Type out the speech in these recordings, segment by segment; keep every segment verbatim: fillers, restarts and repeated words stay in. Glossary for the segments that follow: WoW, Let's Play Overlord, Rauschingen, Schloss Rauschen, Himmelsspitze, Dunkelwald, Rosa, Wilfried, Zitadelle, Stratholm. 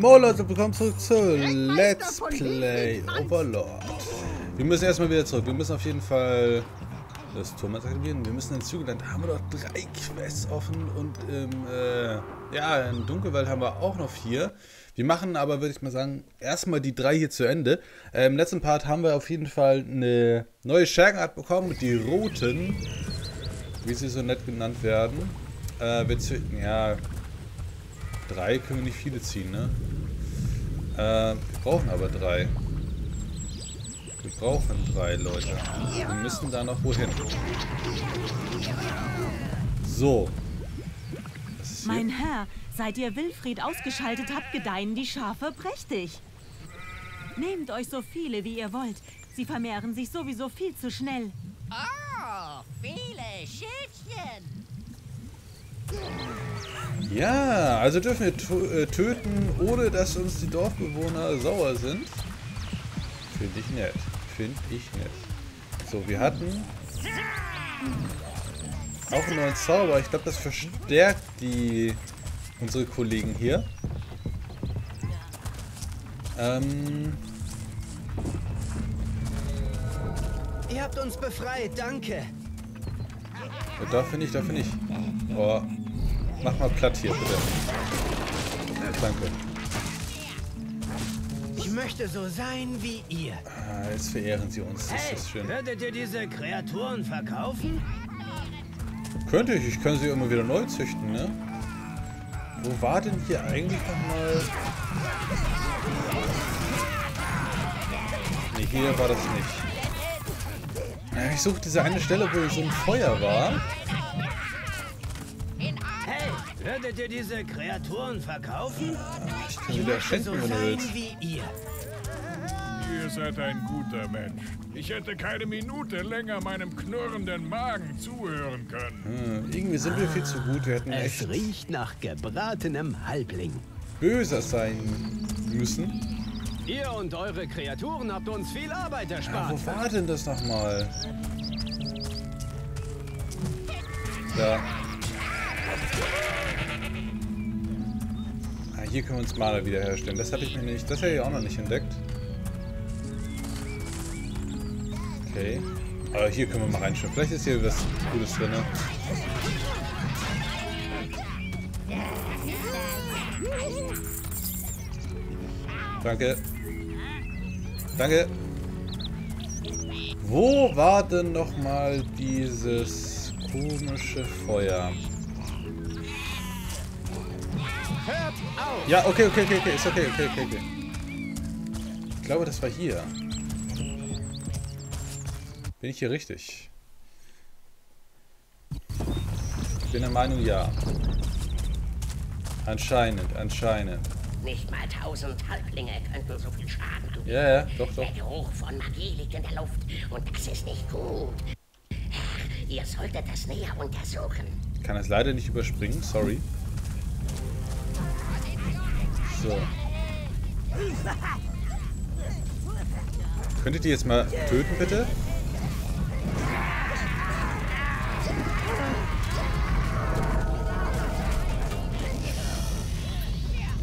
Moin Leute, willkommen zurück zu Let's Play Overlord. Wir müssen erstmal wieder zurück. Wir müssen auf jeden Fall das Turm aktivieren. Wir müssen in Zügeland. Da haben wir doch drei Quests offen. Und im, äh, ja, in Dunkelwald haben wir auch noch vier. Wir machen aber, würde ich mal sagen, erstmal die drei hier zu Ende. Äh, im letzten Part haben wir auf jeden Fall eine neue Schergenart bekommen. Die Roten, wie sie so nett genannt werden. Äh, wir zünden, ja... Drei können wir nicht viele ziehen, ne? Äh, wir brauchen aber drei. Wir brauchen drei, Leute. Wir müssen da noch wohin. So. Was ist hier? Mein Herr, seit ihr Wilfried ausgeschaltet habt, gedeihen die Schafe prächtig. Nehmt euch so viele, wie ihr wollt. Sie vermehren sich sowieso viel zu schnell. Oh, viele Schildchen. Ja, also dürfen wir töten, ohne dass uns die Dorfbewohner sauer sind. Finde ich nett. Finde ich nett. So, wir hatten auch einen neuen Zauber. Ich glaube, das verstärkt die unsere Kollegen hier. Ähm. Ihr habt uns befreit, danke. Ja, dafür nicht, dafür nicht. Oh. Mach mal platt hier, bitte. Danke. Ich möchte so sein wie ihr. Ah, jetzt verehren sie uns. Das hey, ist schön. Würdet ihr diese Kreaturen verkaufen? Könnte ich. Ich kann sie immer wieder neu züchten, ne? Wo war denn hier eigentlich nochmal... Ne, hier war das nicht. Ich suche diese eine Stelle, wo so ein Feuer war. Würdet ihr diese Kreaturen verkaufen? Ich kann sie da schenken, wenn du willst. Ihr seid ein guter Mensch. Ich hätte keine Minute länger meinem knurrenden Magen zuhören können. Hm, irgendwie sind wir viel zu gut. Wir hätten echt... Es riecht nach gebratenem Halbling. Böser sein müssen. Ihr und eure Kreaturen habt uns viel Arbeit erspart. Ja, wo war denn das nochmal? Da. Hier können wir uns Maler wiederherstellen. Das habe ich mir nicht. Das habe ich auch noch nicht entdeckt. Okay. Aber hier können wir mal reinschauen. Vielleicht ist hier was Gutes drin. Danke. Danke. Wo war denn nochmal dieses komische Feuer? Ja, okay, okay, okay, okay, ist okay, okay, okay, okay. Ich glaube, das war hier. Bin ich hier richtig? Ich bin der Meinung, ja. Anscheinend, anscheinend. Nicht mal tausend Halblinge könnten so viel Schaden tun. Ja, ja, doch, doch. Der Geruch von Magie liegt in der Luft und das ist nicht gut. Ach, ihr solltet das näher untersuchen. Ich kann das leider nicht überspringen, sorry. So. Könntet ihr jetzt mal töten, bitte?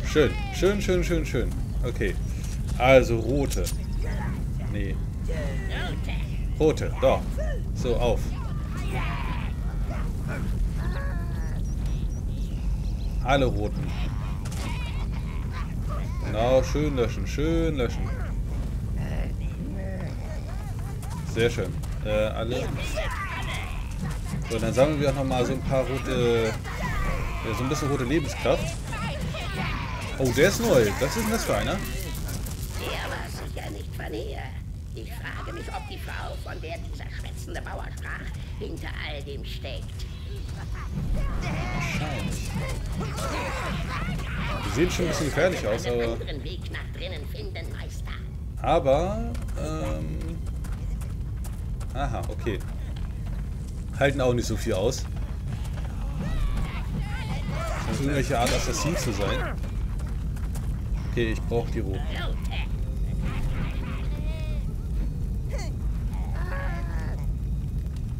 Schön, schön, schön, schön, schön. Okay. Also, rote. Nee. Rote, doch. So, auf. Alle roten. Genau, schön löschen, schön löschen. Sehr schön. Äh, alle. So, dann sammeln wir auch nochmal so ein paar rote... Äh, so ein bisschen rote Lebenskraft. Oh, der ist neu. Was ist denn das für einer? Der war sicher nicht von hier. Ich frage mich, ob die Frau, von der dieser schwätzende Bauer sprach, hinter all dem steckt. Wahrscheinlich. Die sehen schon ein bisschen gefährlich aus, aber... Aber, ähm... Aha, okay. Halten auch nicht so viel aus. Scheint irgendwelche Art Assassin zu sein. Okay, ich brauche die Roten.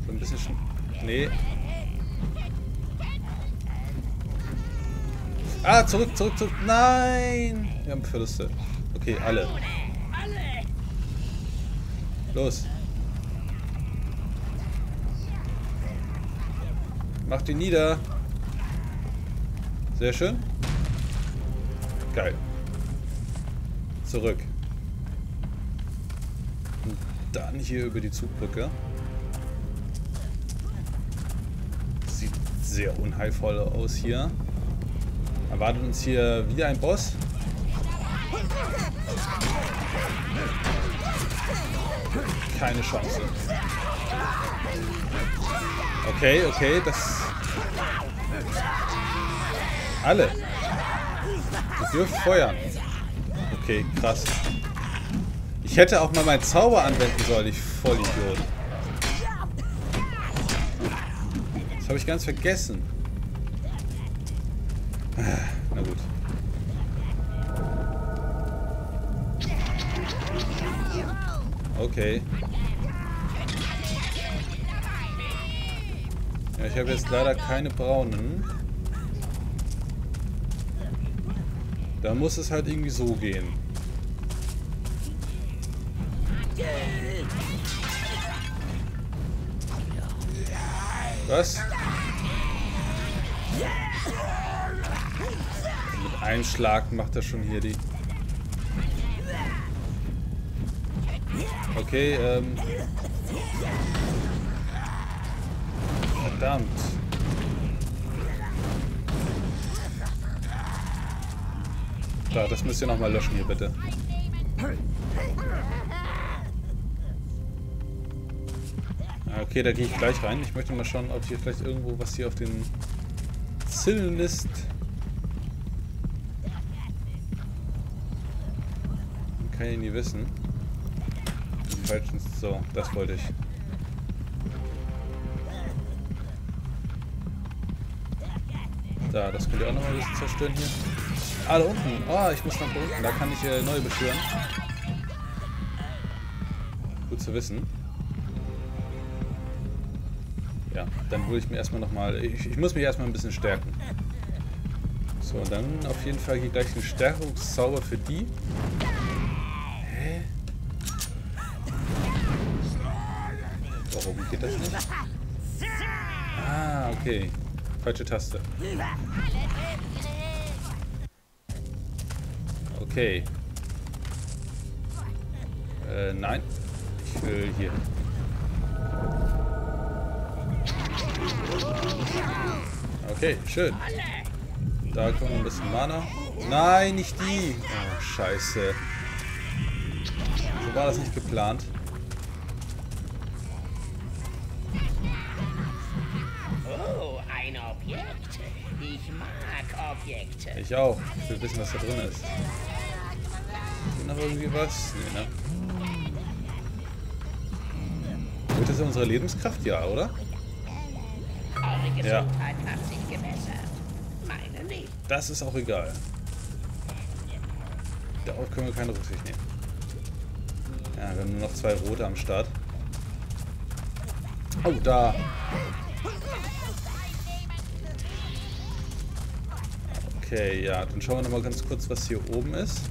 So ein bisschen... Nee. Ah, zurück, zurück, zurück. Nein! Wir haben Verluste. Okay, alle. Los. Macht ihn nieder. Sehr schön. Geil. Zurück. Und dann hier über die Zugbrücke. Sieht sehr unheilvoll aus hier. Erwartet uns hier wieder ein Boss. Keine Chance. Okay, okay, das... Alle. Ihr dürft feuern. Okay, krass. Ich hätte auch mal meinen Zauber anwenden sollen, ich Vollidiot. Das habe ich ganz vergessen. Na gut. Okay. Ja, ich habe jetzt leider keine braunen. Da muss es halt irgendwie so gehen. Was? Mit einem Schlag macht er schon hier die... Okay, ähm... Verdammt. Da, das müsst ihr nochmal löschen hier, bitte. Okay, da gehe ich gleich rein. Ich möchte mal schauen, ob hier vielleicht irgendwo was hier auf den Zillen ist. Man kann ja nie wissen. So, das wollte ich. Da, das könnt ihr auch noch mal ein bisschen zerstören hier. Ah, da unten. Ah, oh, ich muss nach unten. Da kann ich äh, neu beschwören. Gut zu wissen. Ja, dann hole ich mir erstmal nochmal... Ich, ich muss mich erstmal ein bisschen stärken. So, dann auf jeden Fall hier gleich einen Stärkungszauber für die. Hä? Warum geht das nicht? Ah, okay. Falsche Taste. Okay. Äh, nein. Ich will hier. Okay, schön. Da kommt ein bisschen Mana. Nein, nicht die. Oh, scheiße. So war das nicht geplant. Oh, ein Objekt. Ich mag Objekte. Ich auch. Ich will wissen, was da drin ist. Ist noch irgendwie was? Nee, ne? Gut, das ist unsere Lebenskraft, ja, oder? Eure Gesundheit ja. Hat sich gebessert. Meine nicht. Das ist auch egal. Darauf können wir keine Rücksicht nehmen. Ja, wir haben nur noch zwei rote am Start. Oh, da. Okay, ja. Dann schauen wir nochmal ganz kurz, was hier oben ist.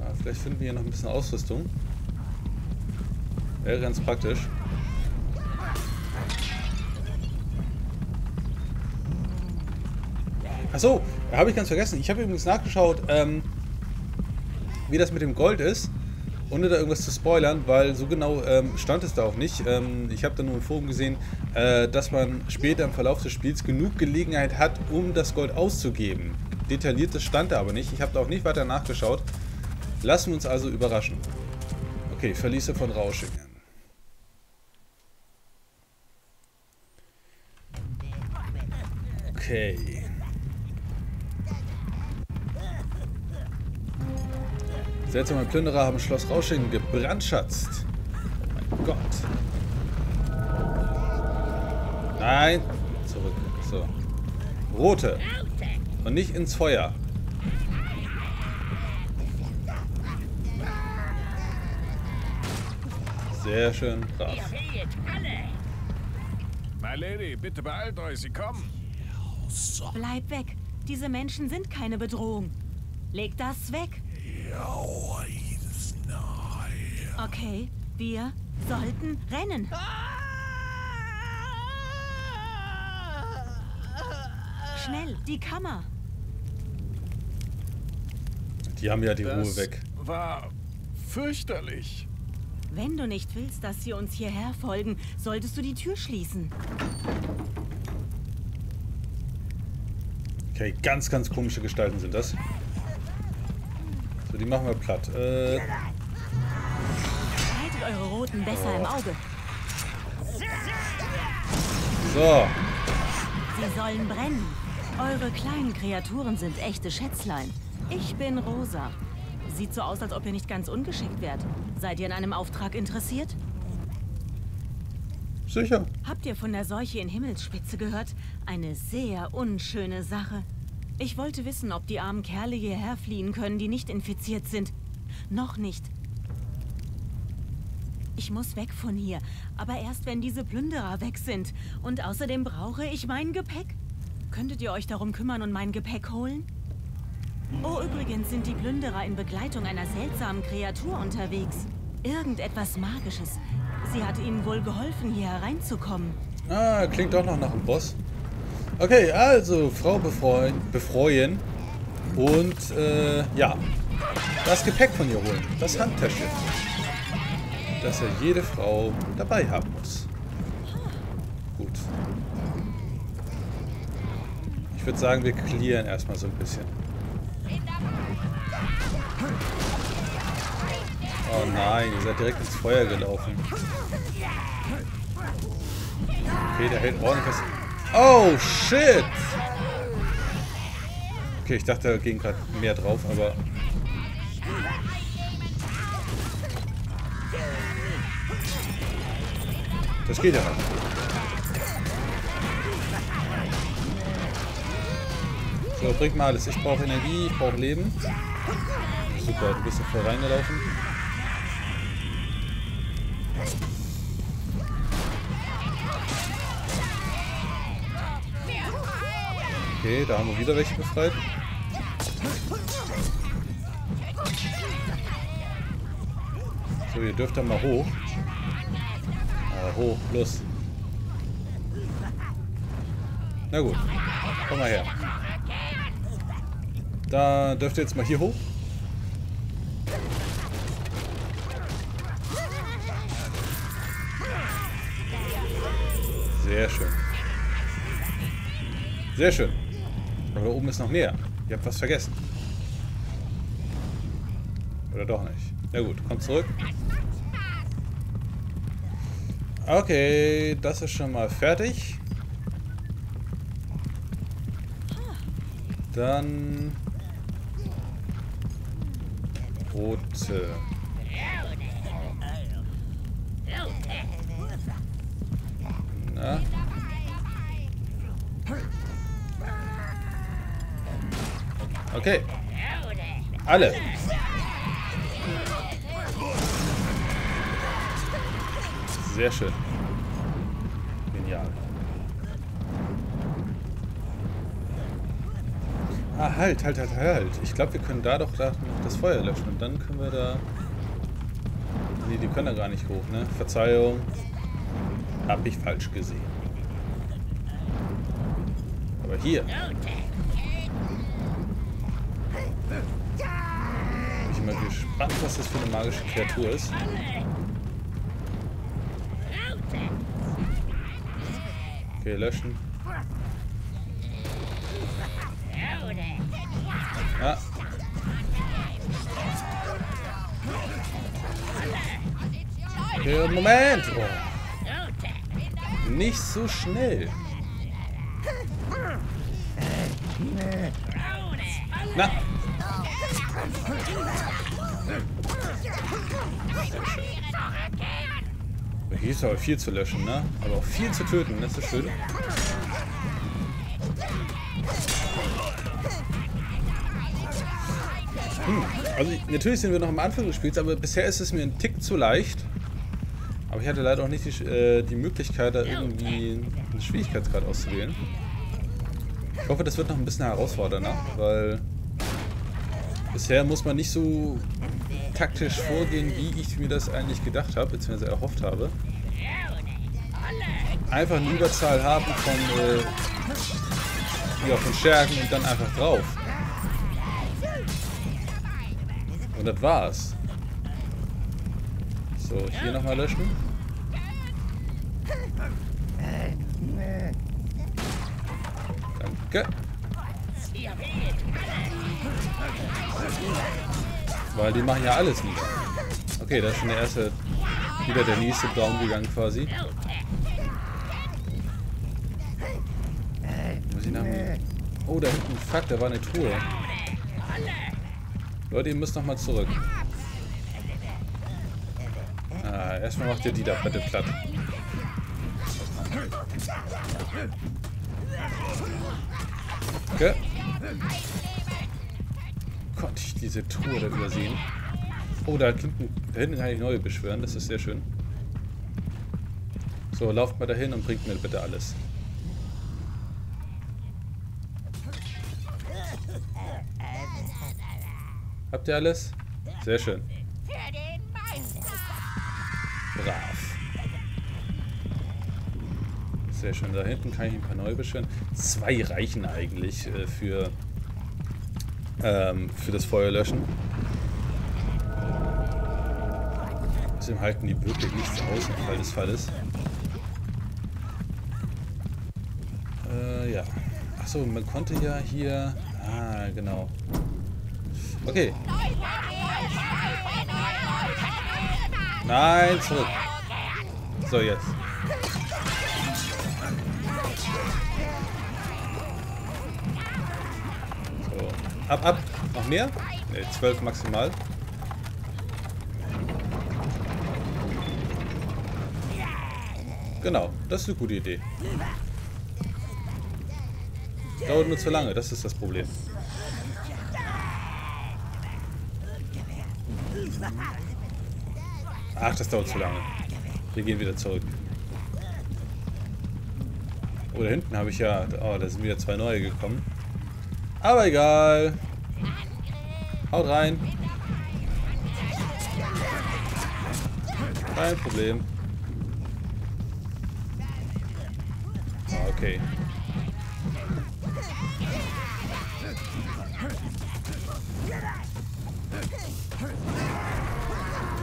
Ja, vielleicht finden wir hier noch ein bisschen Ausrüstung. Wäre ganz praktisch. Achso, habe ich ganz vergessen. Ich habe übrigens nachgeschaut, ähm, wie das mit dem Gold ist, ohne da irgendwas zu spoilern, weil so genau ähm, stand es da auch nicht. Ähm, ich habe da nur im Forum gesehen, äh, dass man später im Verlauf des Spiels genug Gelegenheit hat, um das Gold auszugeben. Detailliertes stand da aber nicht. Ich habe da auch nicht weiter nachgeschaut. Lassen wir uns also überraschen. Okay, Verliese von Rauschingen. Okay. Seltsame Plünderer haben Schloss Rauschen gebrandschatzt. Oh mein Gott. Nein. Zurück. So. Rote. Und nicht ins Feuer. Sehr schön. Brav. Lady, bitte beeilt euch, sie kommen. Bleib weg. Diese Menschen sind keine Bedrohung. Leg das weg. Okay, wir sollten rennen. Schnell, die Kammer. Die haben ja die das Ruhe weg. War fürchterlich. Wenn du nicht willst, dass sie uns hierher folgen, solltest du die Tür schließen. Okay, ganz, ganz komische Gestalten sind das. So, die machen wir platt. Äh... Haltet eure Roten besser oh. im Auge. So. Sie sollen brennen. Eure kleinen Kreaturen sind echte Schätzlein. Ich bin Rosa. Sieht so aus, als ob ihr nicht ganz ungeschickt wärt. Seid ihr in einem Auftrag interessiert? Sicher. Habt ihr von der Seuche in Himmelsspitze gehört? Eine sehr unschöne Sache. Ich wollte wissen, ob die armen Kerle hierher fliehen können, die nicht infiziert sind. Noch nicht. Ich muss weg von hier, aber erst wenn diese Plünderer weg sind. Und außerdem brauche ich mein Gepäck. Könntet ihr euch darum kümmern und mein Gepäck holen? Oh, übrigens sind die Plünderer in Begleitung einer seltsamen Kreatur unterwegs. Irgendetwas Magisches. Sie hat ihnen wohl geholfen, hier hereinzukommen. Ah, klingt doch noch nach einem Boss. Okay, also Frau befreuen, befreuen und äh, ja, das Gepäck von ihr holen, das Handtäschchen, dass ja jede Frau dabei haben muss. Gut. Ich würde sagen, wir clearen erstmal so ein bisschen. Oh nein, ihr seid direkt ins Feuer gelaufen. Okay, der hält ordentlich was. Oh, shit! Okay, ich dachte, da ging gerade mehr drauf, aber... Das geht ja noch. So, bringt mal alles. Ich brauche Energie, ich brauche Leben. Super, du bist ja voll reingelaufen. Okay, da haben wir wieder welche befreit. So, ihr dürft dann mal hoch. Ah, hoch, los. Na gut, komm mal her. Da dürft ihr jetzt mal hier hoch. Sehr schön. Sehr schön. Aber da oben ist noch mehr. Ihr habt was vergessen. Oder doch nicht. Na gut, kommt zurück. Okay, das ist schon mal fertig. Dann... Rote. Na? Okay. Alle. Sehr schön. Genial. Ah, halt, halt, halt, halt. Ich glaube, wir können da doch da das Feuer löschen. Und dann können wir da... Nee, die können da gar nicht hoch, ne? Verzeihung. Hab ich falsch gesehen. Aber hier... Ich bin mal gespannt, was das für eine magische Kreatur ist. Okay, löschen. Ah. Okay, Moment! Oh. Nicht so schnell. Na! Hier ist aber viel zu löschen, ne? Aber auch viel zu töten, das ist schön. Hm. Also natürlich sind wir noch am Anfang des Spiels, aber bisher ist es mir ein Tick zu leicht. Aber ich hatte leider auch nicht die, äh, die Möglichkeit, da irgendwie einen Schwierigkeitsgrad auszuwählen. Ich hoffe, das wird noch ein bisschen herausfordernder, weil bisher muss man nicht so taktisch vorgehen, wie ich mir das eigentlich gedacht habe, beziehungsweise erhofft habe. Einfach eine Überzahl haben von, äh, ja, von Stärken und dann einfach drauf. Und das war's. So, hier nochmal löschen. Danke. Weil die machen ja alles nieder. Okay, das ist schon der erste, wieder der nächste Down gegangen quasi. Muss ich nach mir. Oh, da hinten, fuck, da war eine Truhe. Leute, ihr müsst nochmal zurück. Ah, erstmal macht ihr die da bitte platt. Okay. Konnte ich diese Truhe da übersehen? Oh, da hinten, da hinten kann ich neue beschwören, das ist sehr schön. So, lauft mal dahin und bringt mir bitte alles. Habt ihr alles? Sehr schön. Brav. Sehr schön. Da hinten kann ich ein paar neue beschwören. Zwei reichen eigentlich äh, für, ähm, für das Feuerlöschen. Außerdem halten die wirklich nichts aus im Fall des Falles. Äh, ja. Achso, man konnte ja hier... Ah, genau. Okay. Nein, zurück. So, jetzt. So, ab, ab. Noch mehr? Ne, zwölf maximal. Genau, das ist eine gute Idee. Dauert nur zu lange, das ist das Problem. Ach, das dauert zu lange. Wir gehen wieder zurück. Oh, da hinten habe ich ja... Oh, da sind wieder zwei neue gekommen. Aber egal. Haut rein. Kein Problem. Okay.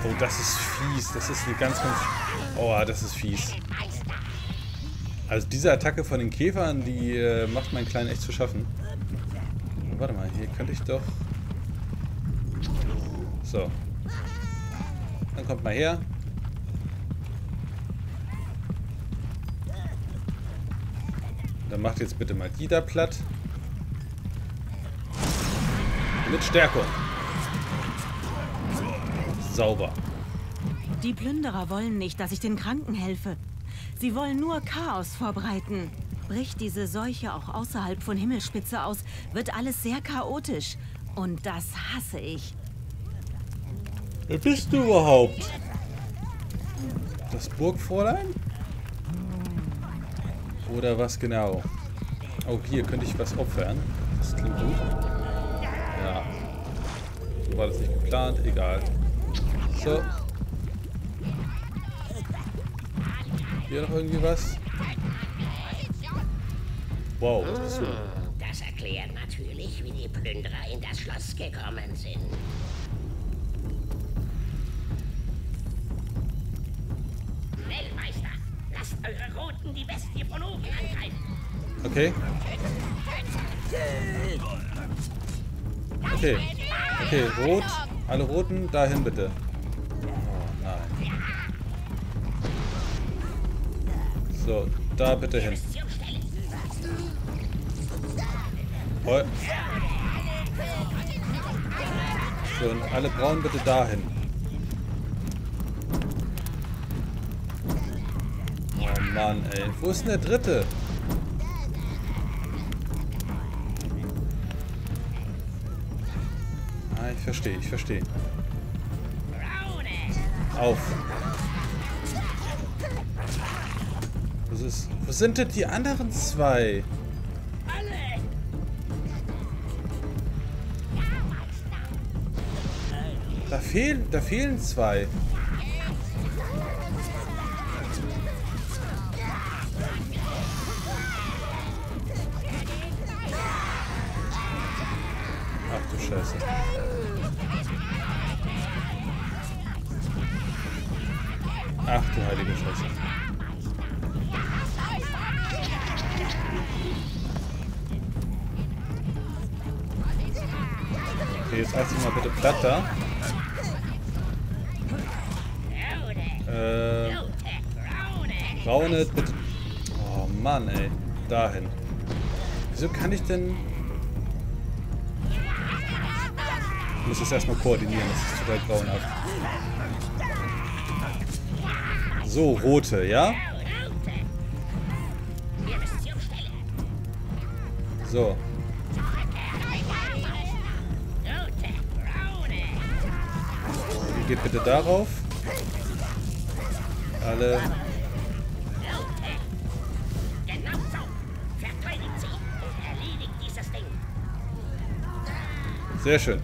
Oh, das ist fies. Das ist eine ganz, ganz... Oh, das ist fies. Also diese Attacke von den Käfern, die äh, macht meinen Kleinen echt zu schaffen. Warte mal, hier könnte ich doch... So. Dann kommt mal her. Dann macht jetzt bitte mal die da platt. Mit Stärkung. Sauber. Die Plünderer wollen nicht, dass ich den Kranken helfe. Sie wollen nur Chaos verbreiten. Bricht diese Seuche auch außerhalb von Himmelsspitze aus, wird alles sehr chaotisch. Und das hasse ich. Wer bist du überhaupt? Das Burgfräulein? Oder was genau? Oh, hier könnte ich was opfern. Das klingt gut. Ja. So war das nicht geplant. Egal. So. Hier noch irgendwie was? Wow, was bist du? Das erklärt natürlich, wie die Plünderer in das Schloss gekommen sind. Schnell, Meister! Lasst eure Roten die Bestie von oben angreifen! Okay. Okay. Okay, rot. Alle Roten, dahin bitte. So, da bitte hin. Heu. So, und alle Braunen bitte dahin. Oh Mann, ey. Wo ist denn der dritte? Ah, ich verstehe, ich verstehe. Auf. Das ist. Was sind denn die anderen zwei? Da fehlen, da fehlen zwei. Ach du Scheiße. Ach du heilige Scheiße. Okay, jetzt halt mal bitte platt da. Äh, Raunet, bitte. Oh Mann, ey. Dahin. Wieso kann ich denn... Ich muss das erstmal koordinieren, das ist total grauenhaft. So, rote, ja? So. Die geht bitte darauf. Alle. Genau so. Verteidigt sie und erledigt dieses Ding. Sehr schön.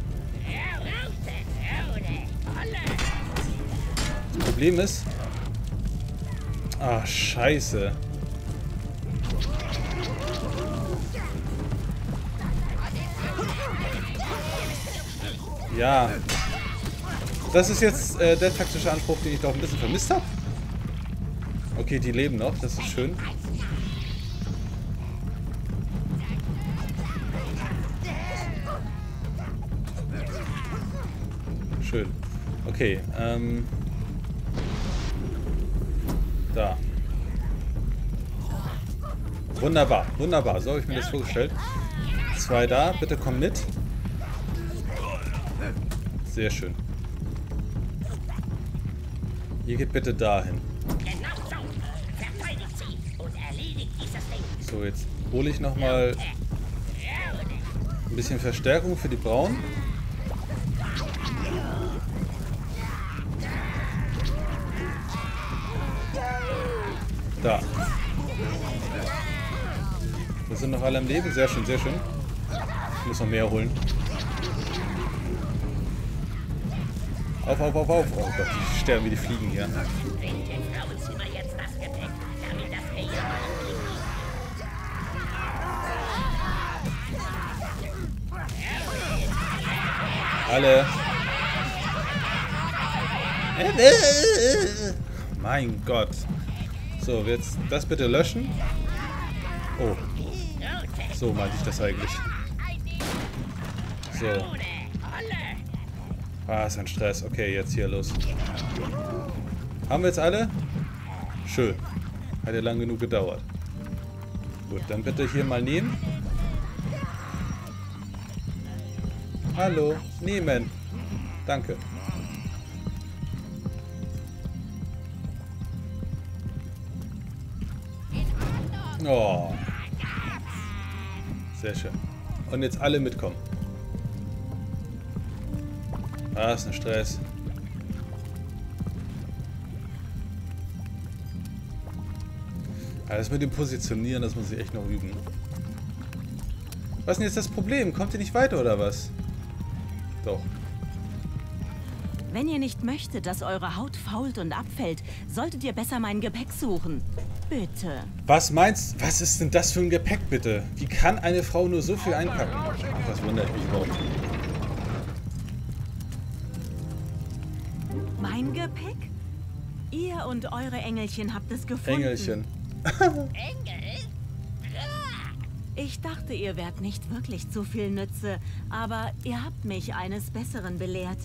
Das Problem ist. Ah, scheiße. Ja. Das ist jetzt äh, der taktische Anspruch, den ich doch ein bisschen vermisst habe. Okay, die leben noch, das ist schön. Schön. Okay, ähm... da. Wunderbar, wunderbar. So habe ich mir das vorgestellt. Zwei da, bitte komm mit. Sehr schön. Ihr geht bitte dahin. So, jetzt hole ich nochmal ein bisschen Verstärkung für die Braunen. Da. Wir sind noch alle am Leben. Sehr schön, sehr schön. Ich muss noch mehr holen. Auf, auf, auf, auf. Oh Gott, die sterben wie die Fliegen hier. Alle. Mein Gott. So, jetzt das bitte löschen. Oh. So meinte ich das eigentlich. So. Ah, ist ein Stress. Okay, jetzt hier los. Haben wir jetzt alle? Schön. Hat ja lang genug gedauert. Gut, dann bitte hier mal nehmen. Hallo, nehmen. Danke. Oh. Sehr schön. Und jetzt alle mitkommen. Ah, ist ein Stress. Alles mit dem Positionieren, das muss ich echt noch üben. Was ist denn jetzt das Problem? Kommt ihr nicht weiter oder was? Doch. Wenn ihr nicht möchtet, dass eure Haut fault und abfällt, solltet ihr besser mein Gepäck suchen. Bitte. Was meinst du? Was ist denn das für ein Gepäck, bitte? Wie kann eine Frau nur so viel einpacken? Ach, das wundert mich überhaupt. Mein Gepäck? Ihr und eure Engelchen habt es gefunden. Engelchen. Engel? Ich dachte, ihr wärt nicht wirklich zu viel Nütze, aber ihr habt mich eines Besseren belehrt.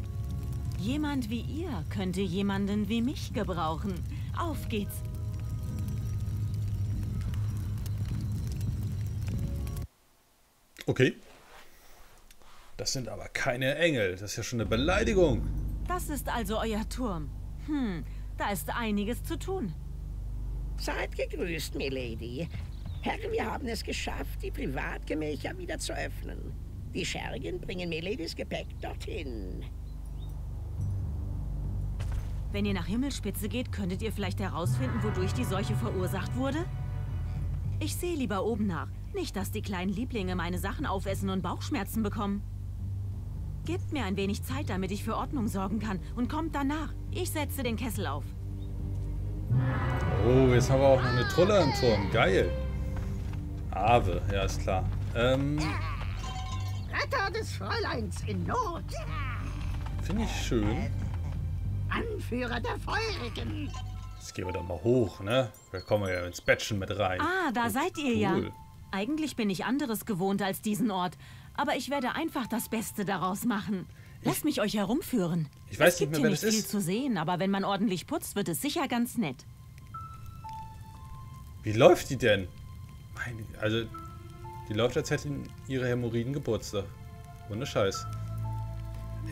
Jemand wie ihr könnte jemanden wie mich gebrauchen. Auf geht's. Okay. Das sind aber keine Engel. Das ist ja schon eine Beleidigung. Das ist also euer Turm. Hm, da ist einiges zu tun. Seid gegrüßt, Milady. Herr, wir haben es geschafft, die Privatgemächer wieder zu öffnen. Die Schergen bringen Miladys Gepäck dorthin. Wenn ihr nach Himmelsspitze geht, könntet ihr vielleicht herausfinden, wodurch die Seuche verursacht wurde? Ich sehe lieber oben nach. Nicht, dass die kleinen Lieblinge meine Sachen aufessen und Bauchschmerzen bekommen. Gebt mir ein wenig Zeit, damit ich für Ordnung sorgen kann. Und kommt danach. Ich setze den Kessel auf. Oh, jetzt haben wir auch noch eine Trolle im Turm. Geil. Ave, ja, ist klar. Ähm... Retter des Fräuleins in Not. Finde ich schön. Anführer der Feurigen. Jetzt gehen wir doch mal hoch, ne? Da kommen wir ja ins Bettchen mit rein. Ah, da das seid ihr cool. Ja. Eigentlich bin ich anderes gewohnt als diesen Ort. Aber ich werde einfach das Beste daraus machen. Lasst mich euch herumführen. Ich weiß nicht mehr, wer das ist. Es gibt hier nicht viel zu sehen, aber wenn man ordentlich putzt, wird es sicher ganz nett. Wie läuft die denn? Meine, also... Die läuft, als hätten ihre Hämorrhoiden Geburtstag. Ohne Scheiß.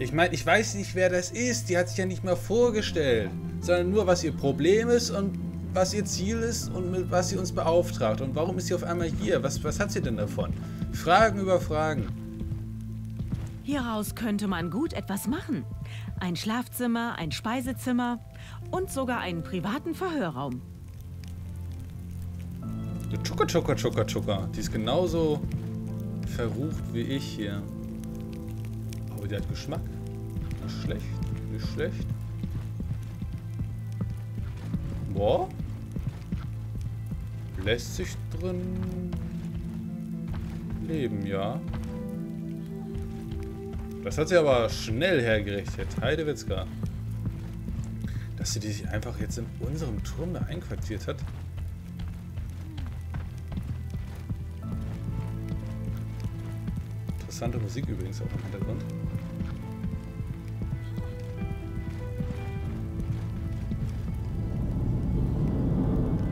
Ich meine, ich weiß nicht, wer das ist. Die hat sich ja nicht mal vorgestellt. Sondern nur, was ihr Problem ist und was ihr Ziel ist und mit was sie uns beauftragt. Und warum ist sie auf einmal hier? Was, was hat sie denn davon? Fragen über Fragen. Hieraus könnte man gut etwas machen. Ein Schlafzimmer, ein Speisezimmer und sogar einen privaten Verhörraum. Tschuka, tschuka, tschuka, tschuka. Die ist genauso verrucht wie ich hier. Aber die hat Geschmack. Nicht schlecht, nicht schlecht. Boah. Lässt sich drin leben, ja. Das hat sie aber schnell hergerichtet. Heidewitzka. Dass sie die sich einfach jetzt in unserem Turm da einquartiert hat. Interessante Musik übrigens auch im Hintergrund.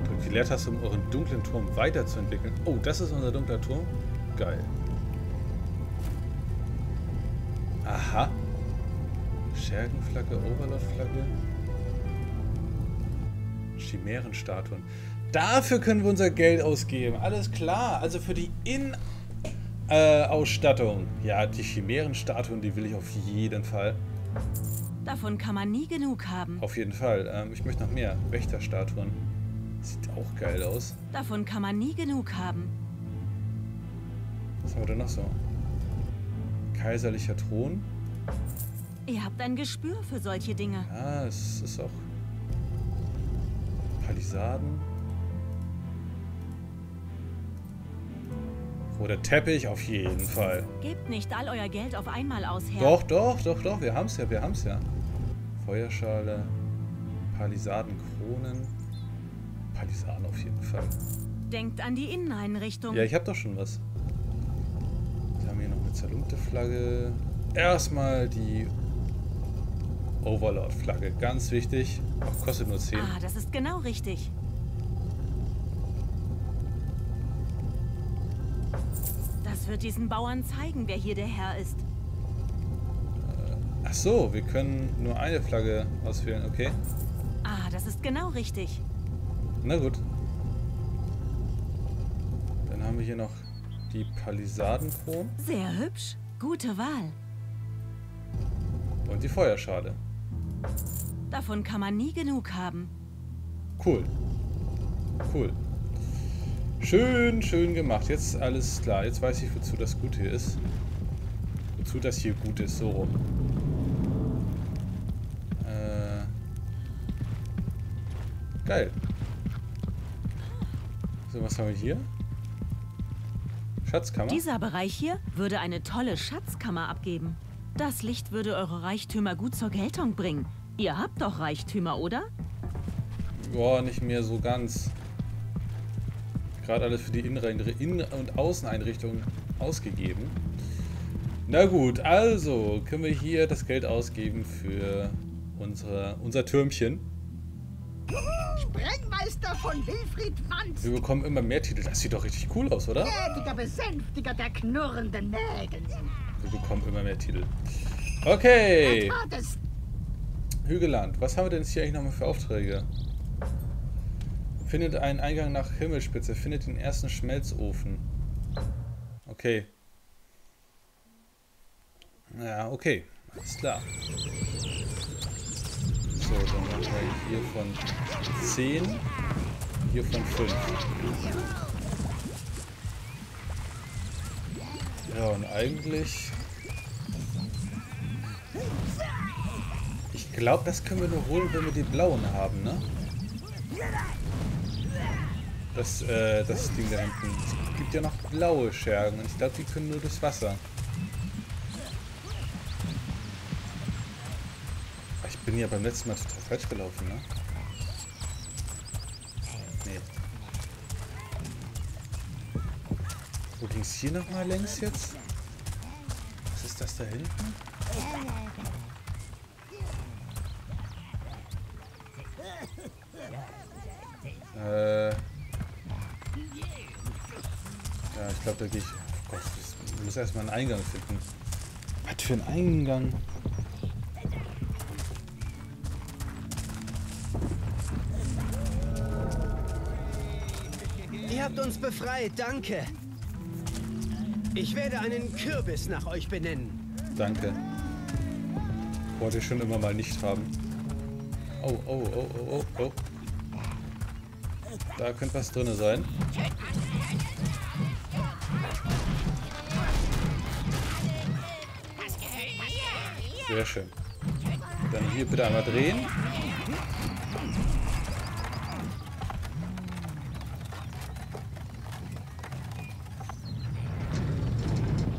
Drückt die Leertaste, um euren dunklen Turm weiterzuentwickeln. Oh, das ist unser dunkler Turm. Geil. Aha. Schergenflagge, Overlord-Flagge. Chimärenstatuen. Dafür können wir unser Geld ausgeben. Alles klar. Also für die In- Äh, Ausstattung. Ja, die Chimärenstatuen, die will ich auf jeden Fall. Davon kann man nie genug haben. Auf jeden Fall. Ähm, ich möchte noch mehr. Wächterstatuen. Sieht auch geil aus. Davon kann man nie genug haben. Was haben wir denn noch so? Kaiserlicher Thron. Ihr habt ein Gespür für solche Dinge. Ja, es ist auch... Palisaden. Oder Teppich auf jeden Fall. Gebt nicht all euer Geld auf einmal aus, Herr. Doch, doch, doch, doch. Wir haben's ja, wir haben's ja. Feuerschale, Palisadenkronen. Palisaden auf jeden Fall. Denkt an die Inneneinrichtung. Ja, ich hab doch schon was. Wir haben hier noch eine zerlumpte Flagge. Erstmal die Overlord-Flagge. Ganz wichtig. Auch kostet nur zehn. Ah, das ist genau richtig. Wird diesen Bauern zeigen, wer hier der Herr ist. Ach so, wir können nur eine Flagge auswählen, okay. Ah, das ist genau richtig. Na gut. Dann haben wir hier noch die Palisadenkronen. Sehr hübsch, gute Wahl. Und die Feuerschale. Davon kann man nie genug haben. Cool. Cool. Schön, schön gemacht. Jetzt alles klar. Jetzt weiß ich, wozu das gut hier ist. Wozu das hier gut ist. So rum. Äh. Geil. So, was haben wir hier? Schatzkammer. Dieser Bereich hier würde eine tolle Schatzkammer abgeben. Das Licht würde eure Reichtümer gut zur Geltung bringen. Ihr habt doch Reichtümer, oder? Boah, nicht mehr so ganz. Gerade alles für die Innen- und Außeneinrichtung ausgegeben. Na gut, also können wir hier das Geld ausgeben für unsere, unser Türmchen. Sprengmeister von Wilfried. Wir bekommen immer mehr Titel. Das sieht doch richtig cool aus, oder? Gnädiger Besänftiger der knurrenden Mägen. Wir bekommen immer mehr Titel. Okay. Hügeland. Was haben wir denn jetzt hier eigentlich nochmal für Aufträge? Findet einen Eingang nach Himmelsspitze. Findet den ersten Schmelzofen. Okay. Ja, okay. Alles klar. So, dann machen wir hier von zehn, hier von fünf. Ja, und eigentlich... Ich glaube, das können wir nur holen, wenn wir die blauen haben, ne? Das, äh, das Ding da hinten. Es gibt ja noch blaue Schergen und ich glaube, die können nur durchs Wasser. Ich bin ja beim letzten Mal total falsch gelaufen, ne? Nee. Wo ging es hier nochmal längs jetzt? Was ist das da hinten? Äh. Ja, ich glaube, da gehe ich. Oh Gott, ich muss erstmal einen Eingang finden. Was für ein Eingang? Ihr habt uns befreit, danke. Ich werde einen Kürbis nach euch benennen. Danke. Wollte ich schon immer mal nicht haben. Oh, oh, oh, oh, oh, oh. Da könnte was drin sein. Sehr schön. Dann hier bitte einmal drehen.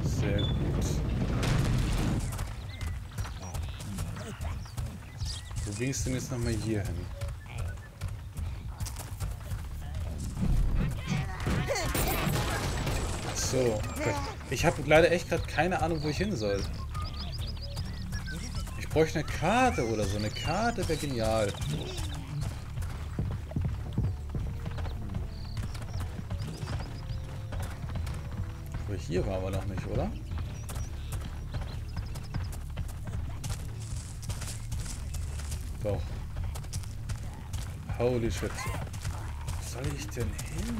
Sehr gut. Wo ging es denn jetzt nochmal hier hin? So, ich habe leider echt gerade keine Ahnung, wo ich hin soll. Ich bräuchte eine Karte oder so. Eine Karte wäre genial. Aber hier waren wir noch nicht, oder? Doch. Holy shit. Wo soll ich denn hin?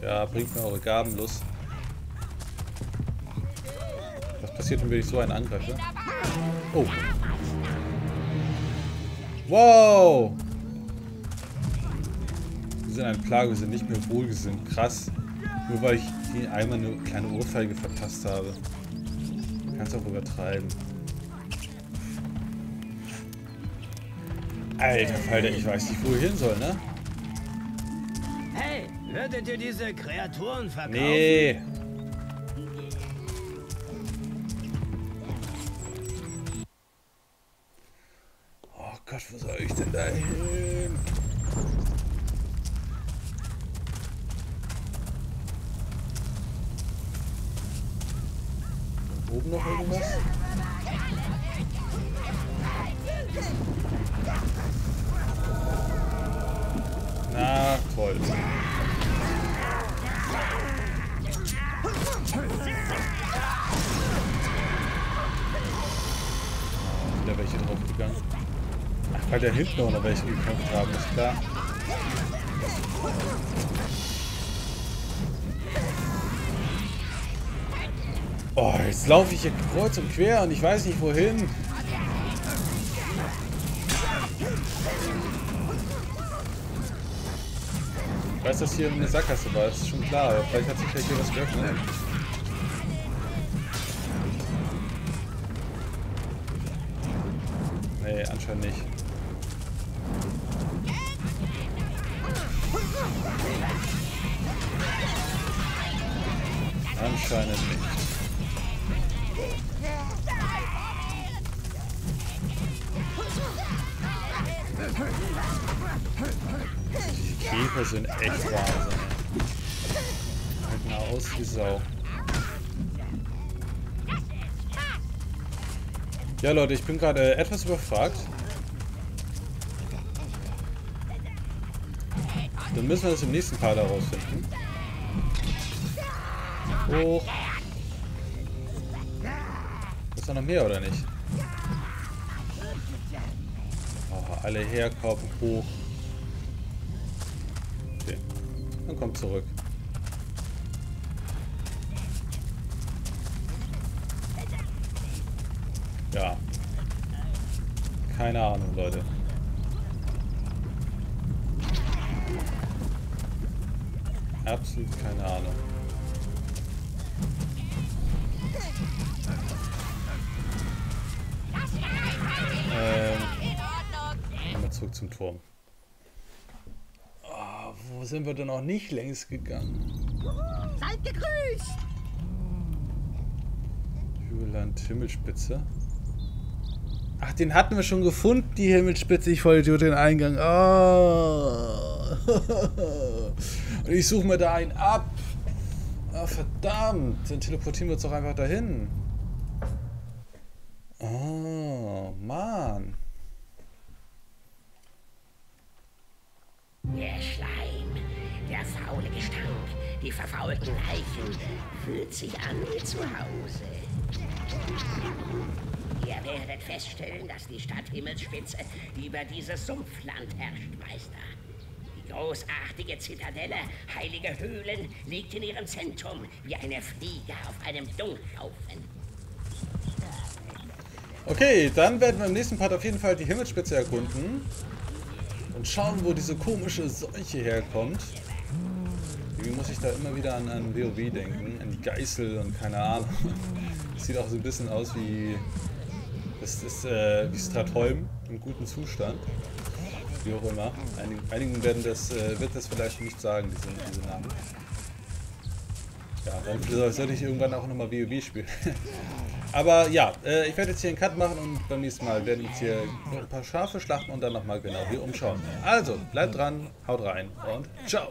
Ja, bringt mir eure Gaben los. Was passiert denn, wenn ich so einen angreife? Oh. Wow. Wir sind eine Plage, wir sind nicht mehr wohlgesinnt. Krass. Nur weil ich einmal eine kleine Ohrfeige verpasst habe. Kannst auch übertreiben. Alter Falter, ich weiß nicht, wo ich hin soll, ne? Hey, würdet ihr diese Kreaturen verkaufen? Nee. Oh Gott, wo soll ich denn da hin? Da oben noch irgendwas? Na toll. Oh, da welche drauf gegangen. Ach, weil der hinten noch welche gekämpft haben, ist klar. Oh, jetzt laufe ich hier kreuz und quer und ich weiß nicht wohin. Ich weiß, dass hier eine Sackgasse war, das ist schon klar, aber vielleicht hat sich vielleicht hier was geöffnet. Nee, anscheinend nicht. Anscheinend nicht. Die Käfer sind echt Wahnsinn. Halt mal aus wie Sau. Ja Leute, ich bin gerade etwas überfragt. Dann müssen wir das im nächsten Part herausfinden. Hoch. Ist da noch mehr oder nicht? Alle herkommen, hoch. Okay. Dann kommt zurück. Ja. Keine Ahnung, Leute. Absolut keine Ahnung. Ähm. Mal zurück zum Turm. Oh, wo sind wir denn noch nicht längs gegangen? Seid gegrüßt! Hügelland Himmelsspitze. Ach, den hatten wir schon gefunden, die Himmelsspitze. Ich wollte durch den Eingang. Oh. Und ich suche mir da einen ab. Oh, verdammt. Dann teleportieren wir uns doch einfach dahin. Oh, Mann. Der Schleim, der faule Gestank, die verfaulten Leichen fühlt sich an wie zu Hause. Ihr werdet feststellen, dass die Stadt Himmelsspitze über dieses Sumpfland herrscht, Meister. Die großartige Zitadelle, heilige Höhlen, liegt in ihrem Zentrum wie eine Fliege auf einem Dunkelhaufen. Okay, dann werden wir im nächsten Part auf jeden Fall die Himmelsspitze erkunden und schauen, wo diese komische Seuche herkommt. Irgendwie muss ich da immer wieder an, an WoW denken, an die Geißel und keine Ahnung. Das sieht auch so ein bisschen aus wie... Das ist äh, wie Stratholm im guten Zustand. Wie auch immer. Einig, einigen werden das, äh, wird das vielleicht nicht sagen, diese, diese Namen. Ja, dann sollte ich irgendwann auch nochmal WoW spielen. Aber ja, äh, ich werde jetzt hier einen Cut machen und beim nächsten Mal werden jetzt hier ein paar Schafe schlachten und dann nochmal genau hier umschauen. Also, bleibt dran, haut rein und ciao!